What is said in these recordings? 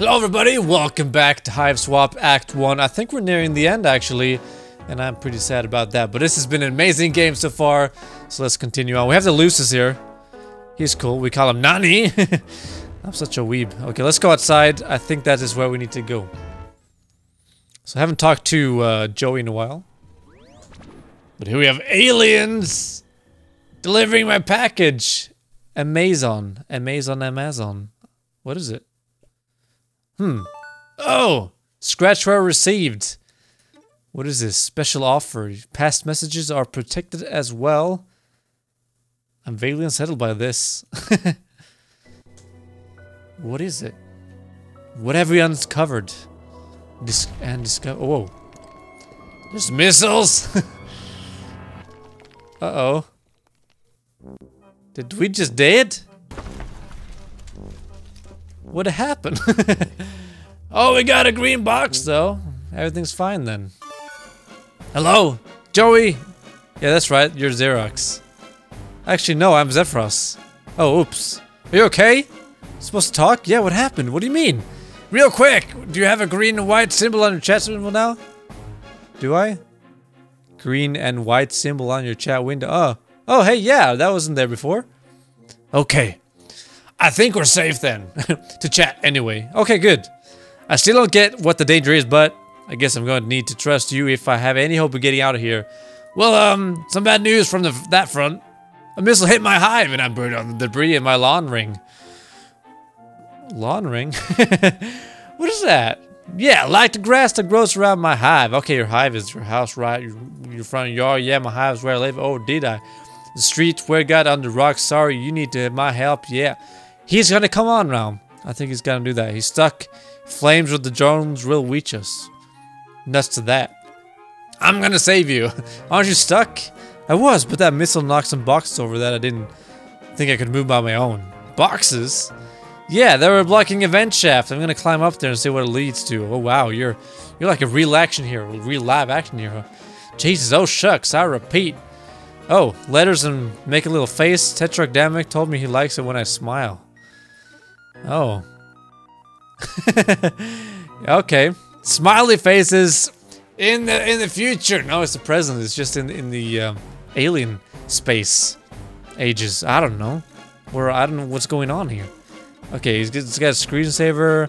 Hello everybody, welcome back to Hive Swap Act 1. I think we're nearing the end actually, and I'm pretty sad about that, but this has been an amazing game so far, so let's continue on. We have the Lucis here. He's cool, we call him Nani. I'm such a weeb. Okay, let's go outside. I think that is where we need to go. So I haven't talked to Joey in a while. But here we have aliens delivering my package. Amazon. What is it? Oh! Scratch where received. What is this? Special offer. Past messages are protected as well. I'm vaguely unsettled by this. What is it? What have we uncovered? Whoa. There's missiles! Uh-oh. Did we just dead? What happened? Oh, we got a green box though. Everything's fine then. Hello, Joey. Yeah, that's right. You're Xerox. Actually, no, I'm Xefros. Oh, oops. Are you okay? Supposed to talk? Yeah. What happened? What do you mean? Real quick. Do you have a green and white symbol on your chat symbol now? Do I? Green and white symbol on your chat window. Oh, hey, yeah. That wasn't there before. Okay. I think we're safe then, to chat anyway. Okay, good. I still don't get what the danger is, but I guess I'm going to need to trust you if I have any hope of getting out of here. Well, some bad news from that front. A missile hit my hive and I burned on the debris in my lawn ring. Lawn ring? What is that? Yeah, like the grass that grows around my hive. Okay, your hive is your house, right? Your front yard. Yeah, my hive's where I live. Oh, did I? The street where I got under rocks. Sorry, you need to have my help. Yeah. He's gonna come on now. I think he's gonna do that. He's stuck. Flames with the Jones will reach us. Nuts to that. I'm gonna save you. Aren't you stuck? I was, but that missile knocked some boxes over that I didn't think I could move by my own. Boxes? Yeah, they were blocking a vent shaft. I'm gonna climb up there and see what it leads to. Oh wow, you're like a real live action hero. Jesus, oh shucks, I repeat. Oh, letters and make a little face. Tetrarch Dammek told me he likes it when I smile. Oh. Okay. Smiley faces in the future. No, it's the present. It's just in the alien space ages. I don't know. I don't know what's going on here. Okay, he's got a screensaver.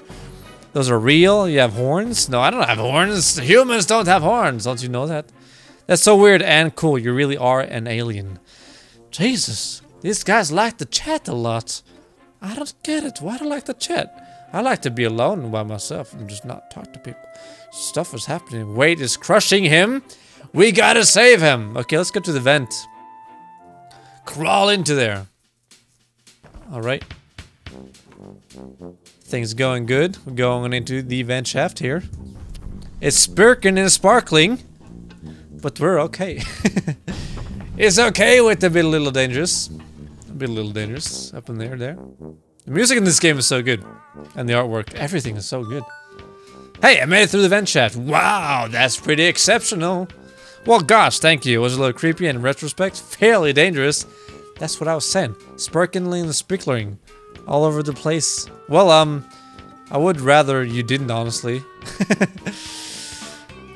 Those are real. You have horns? No, I don't have horns. Humans don't have horns. Don't you know that? That's so weird and cool. You really are an alien. Jesus, these guys like to chat a lot. I don't get it. Why do I like to chat? I like to be alone by myself and just not talk to people. Stuff is happening. Weight is crushing him. We gotta save him. Okay, let's go to the vent. Crawl into there. Alright. Things going good. We're going into the vent shaft here. It's spurking and sparkling. But we're okay. It's okay with a bit little dangerous. Up in there. The music in this game is so good. And the artwork. Everything is so good. Hey, I made it through the vent shaft. Wow, that's pretty exceptional. Well, gosh, thank you. It was a little creepy and in retrospect, fairly dangerous. That's what I was saying. Sparkling and sprinkling all over the place. Well, I would rather you didn't, honestly.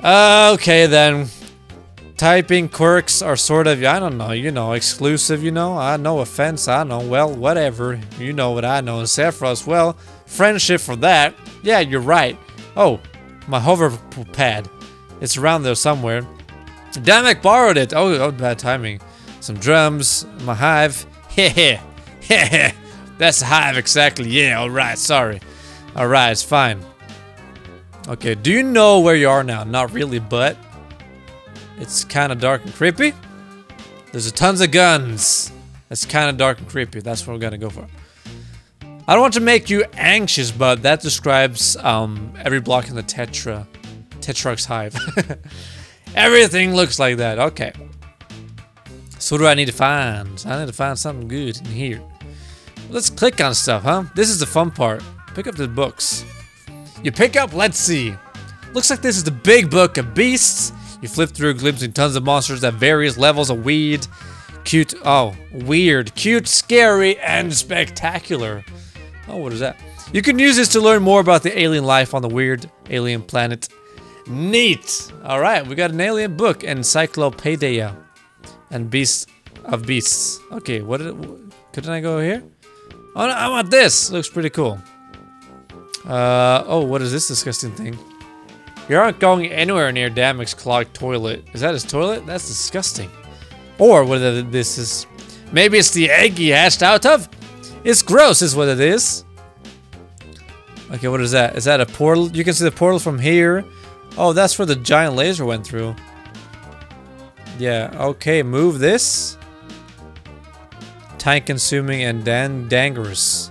Okay, then. Typing quirks are sort of, I don't know, you know, exclusive, you know, I know, offense, I know, well, whatever, you know what I know, and Xefros, well, friendship for that, yeah, you're right. Oh, my hover pad, it's around there somewhere. Dammek borrowed it, oh, bad timing. Some drums, my hive, heh, that's a hive exactly, yeah, alright, sorry, alright, it's fine. Okay, do you know where you are now? Not really, but... it's kind of dark and creepy. There's tons of guns. It's kind of dark and creepy. That's what we're gonna go for. I don't want to make you anxious, but that describes every block in the Tetrarch's hive. Everything looks like that. Okay. So what do I need to find? I need to find something good in here. Let's click on stuff, huh? This is the fun part. Pick up the books. You pick up. Let's see. Looks like this is the big book of beasts. You flip through, glimpsing tons of monsters at various levels of weird, cute, scary, and spectacular. Oh, what is that? You can use this to learn more about the alien life on the weird alien planet. Neat! Alright, we got an alien book, Encyclopedia. And Beasts of Beasts. Okay, what did it, couldn't I go here? Oh, no, I want this! Looks pretty cool. Oh, what is this disgusting thing? You aren't going anywhere near Dammek's clogged toilet. Is that his toilet? That's disgusting. Or whether this is... Maybe it's the egg he hatched out of? It's gross is what it is. Okay, what is that? Is that a portal? You can see the portal from here. Oh, that's where the giant laser went through. Yeah, okay, move this. Time-consuming and dangerous.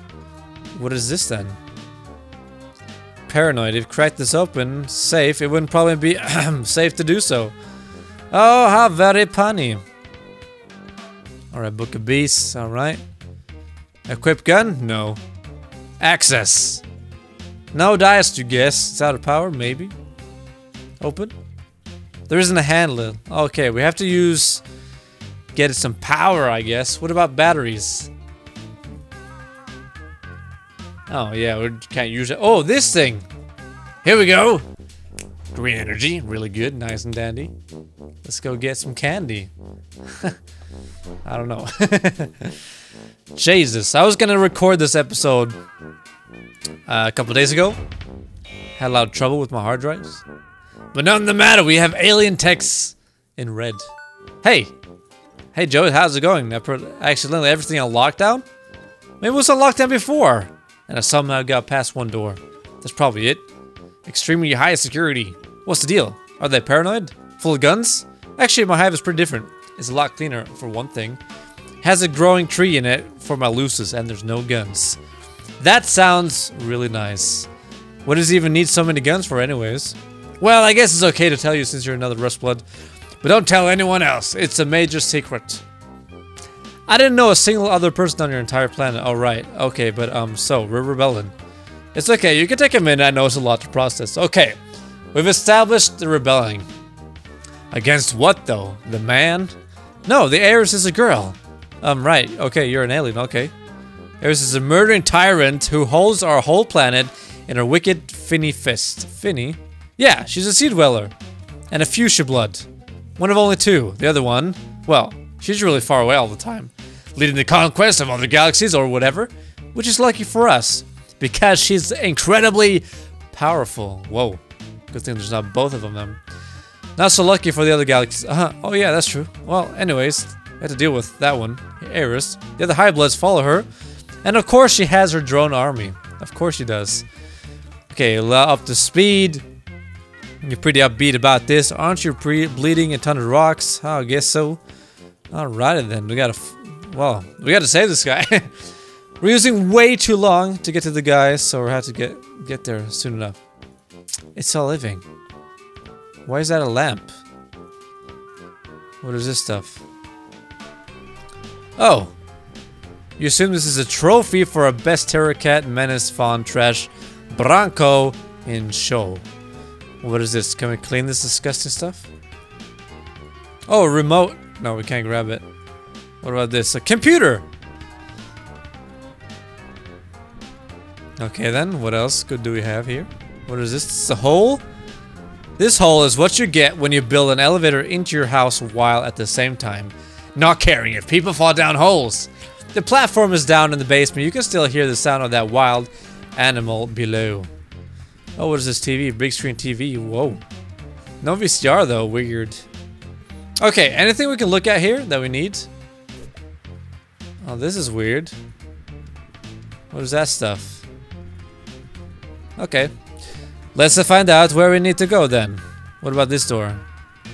What is this then? Paranoid. If cracked this open, safe, it wouldn't probably be safe to do so. Oh, how very punny. Alright, Book of Beasts, alright. Equip gun? No. Access. No dice to guess. It's out of power, maybe. Open. There isn't a handler. Okay, we have to use... Get some power, I guess. What about batteries? Oh, yeah, we can't use it. Oh, this thing! Here we go! Green energy, really good, nice and dandy. Let's go get some candy. I don't know. Jesus, I was gonna record this episode a couple days ago. Had a lot of trouble with my hard drives. But none of the matter, we have alien texts in red. Hey! Hey Joey, how's it going? I accidentally everything on lockdown? Maybe it was on lockdown before. And I somehow got past one door. That's probably it. Extremely high security. What's the deal? Are they paranoid? Full of guns? Actually, my hive is pretty different. It's a lot cleaner, for one thing. Has a growing tree in it for my looses, and there's no guns. That sounds really nice. What does he even need so many guns for anyways? Well, I guess it's okay to tell you since you're another Rustblood. But don't tell anyone else. It's a major secret. I didn't know a single other person on your entire planet. Oh, right. Okay, but, so, we're rebelling. It's okay, you can take a minute, I know it's a lot to process. Okay, we've established the rebelling. Against what, though? The man? No, the Ares is a girl. Right. Okay, you're an alien, okay. Ares is a murdering tyrant who holds our whole planet in her wicked finny fist. Finny? Yeah, she's a sea dweller. And a fuchsia blood. One of only two. The other one, well, she's really far away all the time. Leading the conquest of other galaxies or whatever. Which is lucky for us. Because she's incredibly powerful. Whoa. Good thing there's not both of them. Not so lucky for the other galaxies. Oh yeah, that's true. Well, anyways, we had to deal with that one. Ares. The other Hive Bloods follow her. And of course she has her drone army. Of course she does. Okay, up to speed. You're pretty upbeat about this. Aren't you bleeding a ton of rocks? Oh, I guess so. Alrighty then. We gotta... well, we gotta save this guy. We're using way too long to get to the guys, so we'll have to get there soon enough. It's all living. Why is that a lamp? What is this stuff? Oh. You assume this is a trophy for a best terror cat menace fond trash Branco in show. What is this? Can we clean this disgusting stuff? Oh, a remote. No, we can't grab it. What about this? A computer! Okay then, what else good do we have here? What is this? It's a hole? This hole is what you get when you build an elevator into your house while at the same time not caring if people fall down holes. The platform is down in the basement. You can still hear the sound of that wild animal below. Oh, what is this TV? Big screen TV. Whoa. No VCR though. Weird. Okay, anything we can look at here that we need? Oh, this is weird. What is that stuff? Okay, let's find out where we need to go then. What about this door?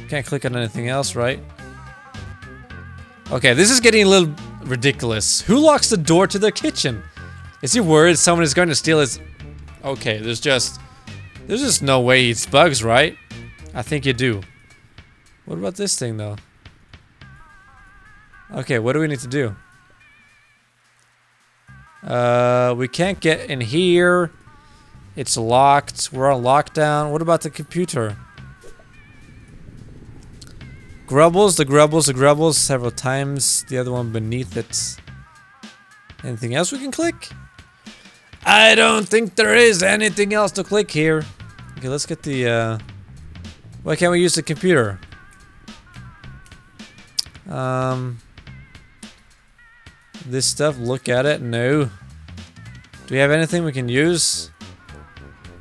Can't click on anything else, right? Okay, this is getting a little ridiculous. Who locks the door to their kitchen? Is he worried someone is going to steal his... Okay, there's just no way he eats bugs, right? I think you do. What about this thing though? Okay, what do we need to do? We can't get in here. It's locked. We're on lockdown. What about the computer? Grubbles, the grubbles several times. The other one beneath it. Anything else we can click? I don't think there is anything else to click here. Okay, let's get the, why can't we use the computer? This stuff, look at it, no. Do we have anything we can use?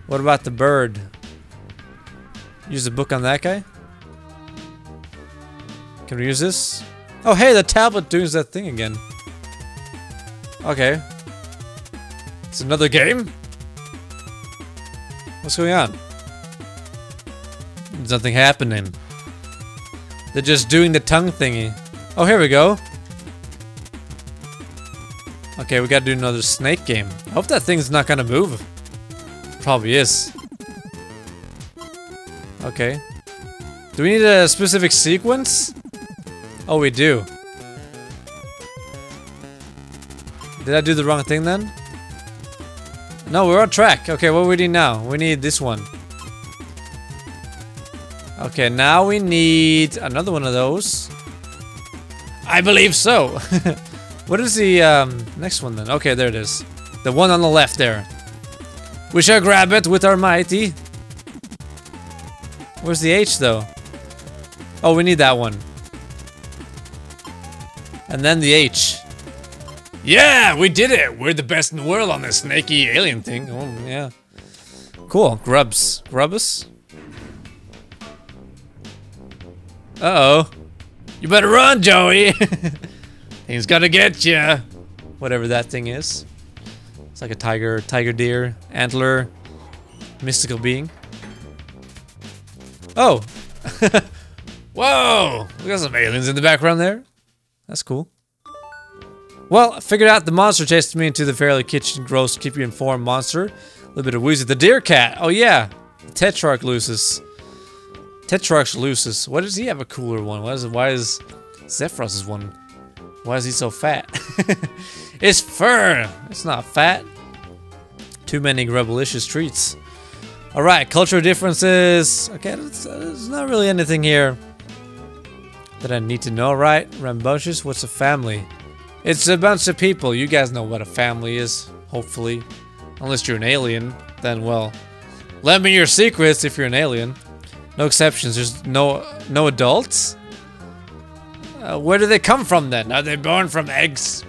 What about the bird? Use the book on that guy? Can we use this? Oh hey, the tablet does that thing again. Okay. It's another game? What's going on? There's nothing happening. They're just doing the tongue thingy. Oh, here we go. Okay, we gotta do another snake game. I hope that thing's not gonna move. Probably is. Okay. Do we need a specific sequence? Oh, we do. Did I do the wrong thing then? No, we're on track. Okay, what do we need now? We need this one. Okay, now we need another one of those. I believe so. What is the next one then? Okay, there it is. The one on the left there. We shall grab it with our mighty. Where's the H though? Oh, we need that one. And then the H. Yeah, we did it! We're the best in the world on this snaky alien thing. Oh, yeah. Cool. Grubs. Grubbus? Uh-oh. You better run, Joey! Thing's gonna get ya! Whatever that thing is. It's like a tiger, tiger deer, antler, mystical being. Oh! Whoa! We got some aliens in the background there. That's cool. Well, I figured out the monster chased me into the fairly kitchen gross keep you informed monster. A little bit of woozy. The deer cat! Oh yeah! The Tetrarch loses. Tetrarch loses. Why does he have a cooler one? Why is Xefros' one? Why is he so fat? It's fur! It's not fat. Too many rebellious treats. Alright, cultural differences. Okay, there's not really anything here that I need to know, right? Rambunctious, what's a family? It's a bunch of people. You guys know what a family is, hopefully. Unless you're an alien, then well. Lend me your secrets if you're an alien. No exceptions. There's no adults. Where do they come from then? Are they born from eggs?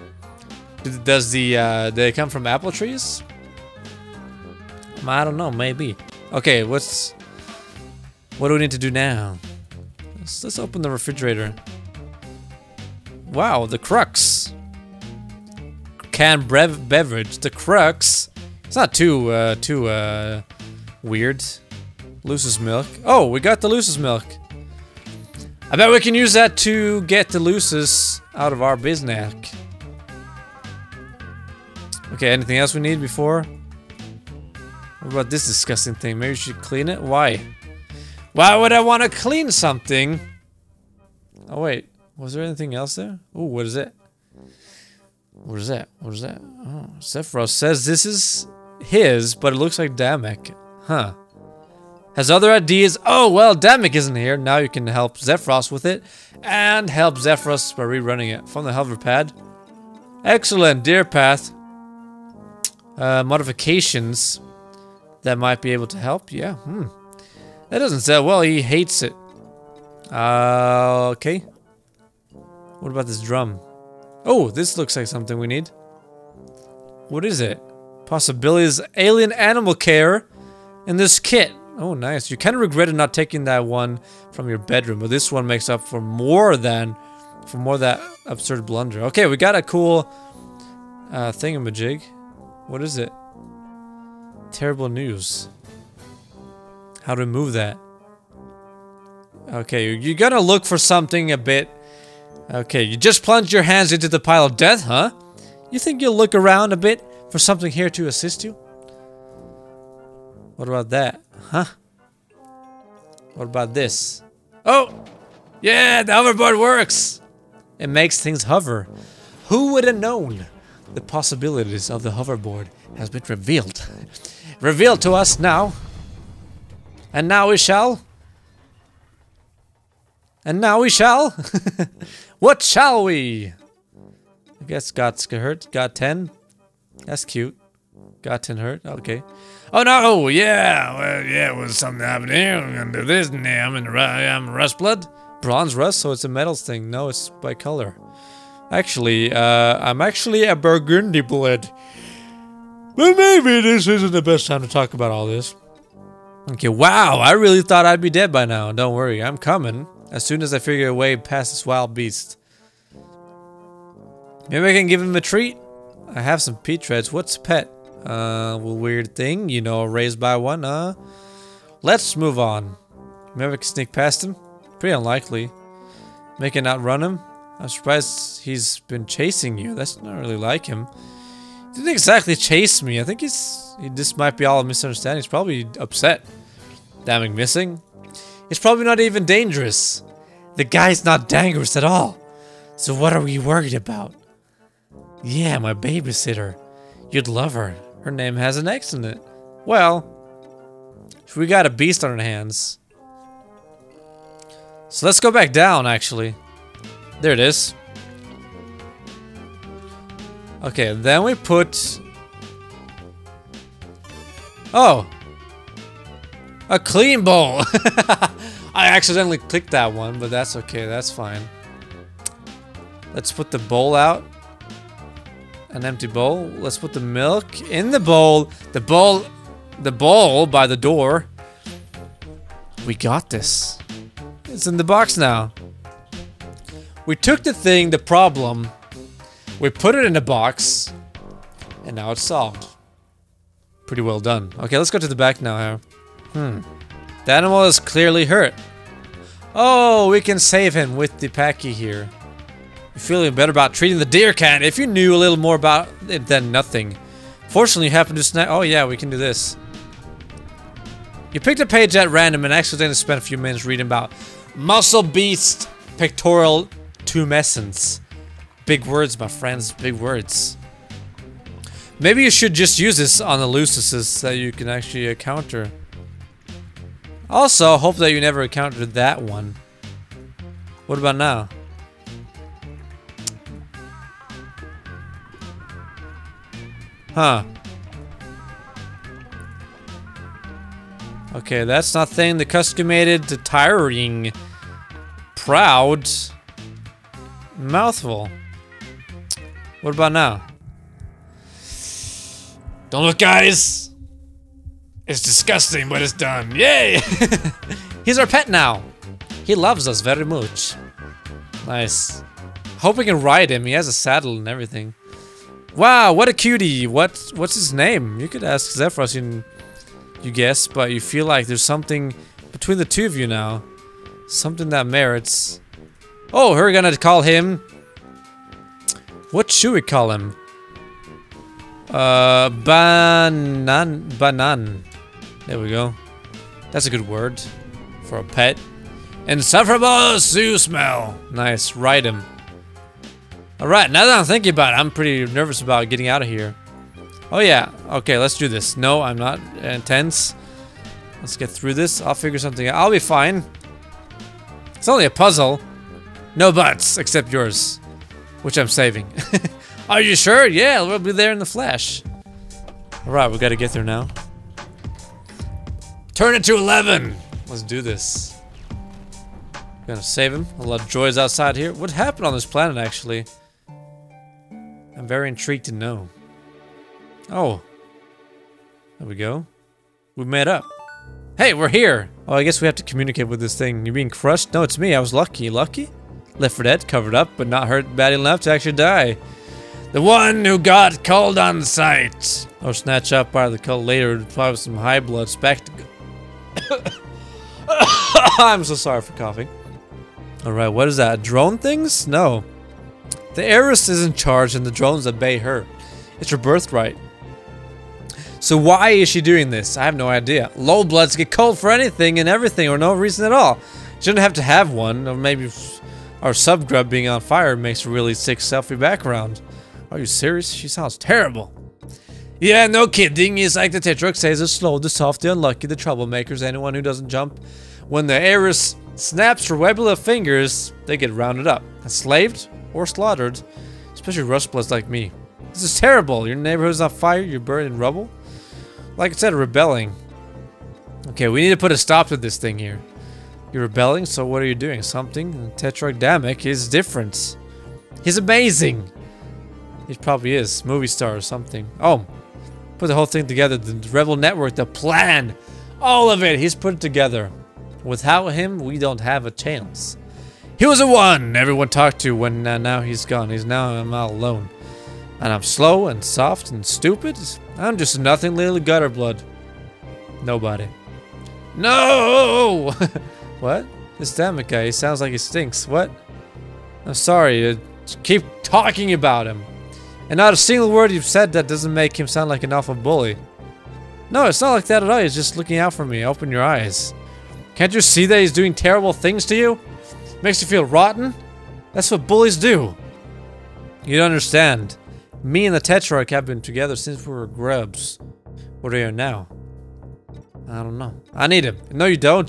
Do they come from apple trees? I don't know. Maybe. Okay. What do we need to do now? Let's open the refrigerator. Wow, the crux. Canned beverage. The crux. It's not too weird. Lucy's milk. Oh, we got the Lucy's milk. I bet we can use that to get the Lucy's out of our business. Okay, anything else we need before? What about this disgusting thing? Maybe we should clean it? Why? Why would I want to clean something? Oh wait, was there anything else there? Ooh, what is it? What is that? What is that? Oh, Xefros says this is his, but it looks like Dammek. Huh. Has other ideas? Oh, well, Dammek isn't here. Now you can help Xefros with it. And help Xefros by rerunning it from the hover pad. Excellent, deer path. Modifications that might be able to help. Yeah, That doesn't sound well. He hates it. Okay. What about this drum? Oh, this looks like something we need. What is it? Possibilities alien animal care in this kit. Oh, nice. You kind of regretted not taking that one from your bedroom, but this one makes up for more that absurd blunder. Okay, we got a cool thingamajig. What is it? Terrible news. How to move that? Okay, you gotta look for something a bit. Okay, you just plunged your hands into the pile of death, huh? You think you'll look around a bit for something here to assist you? What about that? Huh? What about this? Oh! Yeah, the hoverboard works! It makes things hover. Who would have known? The possibilities of the hoverboard has been revealed. Revealed to us now. And now we shall. And now we shall. What shall we? I guess got 10. That's cute. Gotten hurt? Okay. Oh no! Oh, yeah! Well, yeah, was something happened here. I'm gonna do this. Now I'm Rustblood. Bronze Rust? So it's a metals thing. No, it's by color. Actually, I'm actually a burgundy blood. But maybe this isn't the best time to talk about all this. Okay, wow! I really thought I'd be dead by now. Don't worry, I'm coming. As soon as I figure a way past this wild beast. Maybe I can give him a treat? I have some pea treads. What's pet? Well, weird thing. You know, raised by one, huh? Let's move on. Maybe I can sneak past him? Pretty unlikely. Make it outrun him? I'm surprised he's been chasing you. That's not really like him. He didn't exactly chase me. I think this might be all a misunderstanding. He's probably upset. Dammek missing. It's probably not even dangerous. The guy's not dangerous at all. So what are we worried about? Yeah, my babysitter. You'd love her. Her name has an X in it. Well, we got a beast on our hands. So let's go back down, actually. There it is. Okay, then we put... Oh! A clean bowl! I accidentally clicked that one, but that's okay, that's fine. Let's put the bowl out. An empty bowl. Let's put the milk in the bowl. The bowl by the door. We got this. It's in the box now. We took the thing, the problem. We put it in a box. And now it's solved. Pretty well done. Okay, let's go to the back now. The animal is clearly hurt. Oh, we can save him with the packy here. You're feeling better about treating the deer cat if you knew a little more about it than nothing. Fortunately, you happened to snap. Oh yeah, we can do this. You picked a page at random and accidentally spent a few minutes reading about muscle beast pectoral tumescence. Big words, my friends. Big words. Maybe you should just use this on the Lucises so you can actually encounter. Also, hope that you never encountered that one. What about now? Huh. Okay, that's not thing. The customated, the tiring, proud, mouthful. What about now? Don't look, guys! It's disgusting, but it's done. Yay! He's our pet now. He loves us very much. Nice. Hope we can ride him. He has a saddle and everything. Wow, what a cutie! What's his name? You could ask Xefros, you guess, but you feel like there's something between the two of you now. Something that merits... Oh, we're gonna call him... What should we call him? Banan. There we go. That's a good word. For a pet. Insufferable zoo smell! Nice, ride him. Alright, now that I'm thinking about it, I'm pretty nervous about getting out of here. Oh yeah, okay, let's do this. No, I'm not intense. Let's get through this, I'll figure something out. I'll be fine. It's only a puzzle. No buts, except yours. Which I'm saving. Are you sure? Yeah, we'll be there in the flash. Alright, we gotta get there now. Turn it to 11! Let's do this. Gonna save him. A lot of droids outside here. What happened on this planet, actually? I'm very intrigued to know. Oh. There we go. We made up. Hey, we're here! Oh, I guess we have to communicate with this thing. You're being crushed? No, it's me. I was lucky. Lucky? Left for dead, covered up, but not hurt bad enough to actually die. The one who got called on sight! Or snatched up by the cult later to probably some high blood spectacle. I'm so sorry for coughing. Alright, what is that? Drone things? No. The heiress is in charge and the drones obey her. It's her birthright. So why is she doing this? I have no idea. Low bloods get cold for anything and everything or no reason at all. Shouldn't have to have one, or maybe our subgrub being on fire makes a really sick selfie background. Are you serious? She sounds terrible. Yeah, no kidding. It's like the Tetrarch says, the slow, the soft, the unlucky, the troublemakers, anyone who doesn't jump. When the heiress snaps her web of fingers, they get rounded up, enslaved, or slaughtered, especially rustbloods like me. This is terrible. Your neighborhood's on fire. You're buried in rubble. Like I said, rebelling. Okay, we need to put a stop to this thing here. You're rebelling, so what are you doing? Something. Tetrarch Dammek is different. He's amazing. He probably is. Movie star or something. Oh. Put the whole thing together. The Rebel Network, the plan. All of it. He's put it together. Without him, we don't have a chance. He was the one everyone talked to when now he's gone. He's now I'm all alone. And I'm slow and soft and stupid. I'm just nothing little gutter blood. Nobody. No! What? This Dammek guy, he sounds like he stinks. What? I'm sorry. Keep talking about him. And not a single word you've said that doesn't make him sound like an alpha bully. No, it's not like that at all. He's just looking out for me. Open your eyes. Can't you see that he's doing terrible things to you? Makes you feel rotten? That's what bullies do. You don't understand. Me and the Tetrarch have been together since we were grubs. What are you now? I don't know. I need him. No, you don't.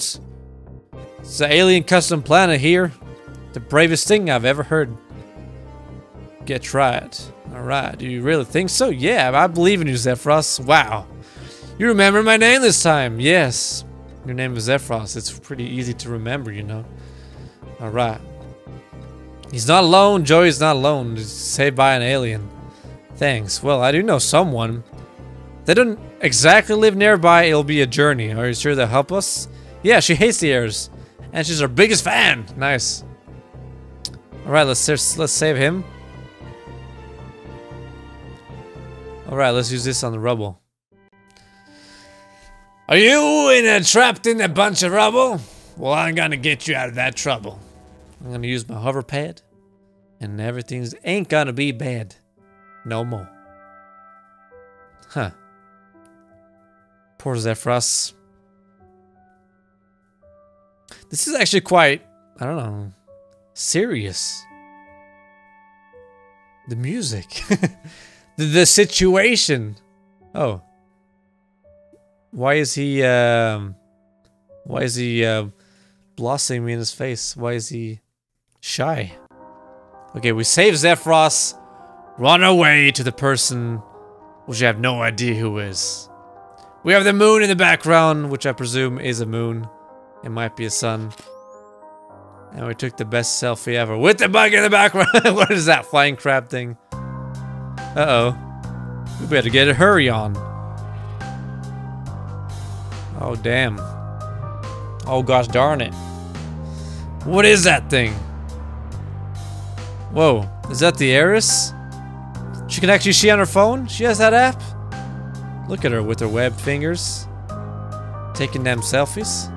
It's the alien custom planet here. The bravest thing I've ever heard. Get right. Alright, do you really think so? Yeah, I believe in you, Xefros. Wow. You remember my name this time. Yes. Your name is Xefros. It's pretty easy to remember, you know. Alright. He's not alone. Joey's not alone. Saved by an alien. Thanks. Well, I do know someone. They don't exactly live nearby. It'll be a journey. Are you sure they'll help us? Yeah, she hates the airs. And she's our biggest fan. Nice. Alright, let's save him. Alright, let's use this on the rubble. Are you trapped in a bunch of rubble? Well, I'm gonna get you out of that trouble. I'm gonna use my hover pad. And everything's ain't gonna be bad. No more. Huh. Poor Xefros. This is actually quite, I don't know, serious. The music. The situation. Oh. Why is he, blossoming in his face? Why is he shy? Okay, we save Xefros. Run away to the person which I have no idea who is. We have the moon in the background, which I presume is a moon. It might be a sun. And we took the best selfie ever with the bug in the background. What is that flying crab thing? Uh-oh. We better get a hurry on. Oh, damn. Oh, gosh darn it. What is that thing? Whoa. Is that the heiress? She can actually see on her phone? She has that app? Look at her with her webbed fingers. Taking them selfies.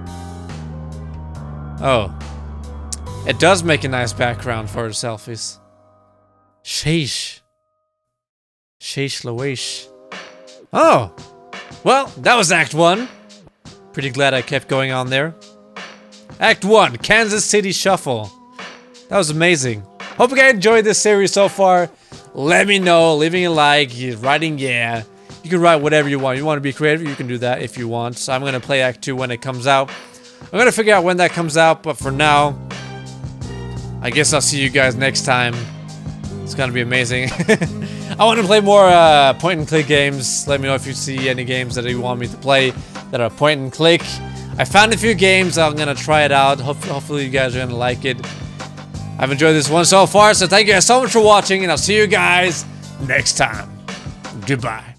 Oh. It does make a nice background for her selfies. Sheesh. Sheesh Louise. Oh! Well, that was Act 1. Pretty glad I kept going on there. Act 1, Kansas City Shuffle. That was amazing. Hope you guys enjoyed this series so far. Let me know, leaving a like, writing yeah. You can write whatever you want. You want to be creative, you can do that if you want. So I'm going to play Act 2 when it comes out. I'm going to figure out when that comes out, but for now, I guess I'll see you guys next time. It's going to be amazing. I want to play more point-and-click games. Let me know if you see any games that you want me to play that are point-and-click. I found a few games. I'm going to try it out. Hopefully you guys are going to like it. I've enjoyed this one so far, so thank you guys so much for watching, and I'll see you guys next time. Goodbye.